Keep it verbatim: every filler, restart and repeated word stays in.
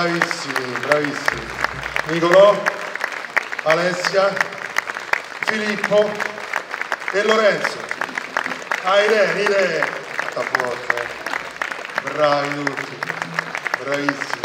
Bravissimi, bravissimi. Nicolò, Alessia, Filippo e Lorenzo. Ah, idee, idee. Bravi tutti, bravissimi.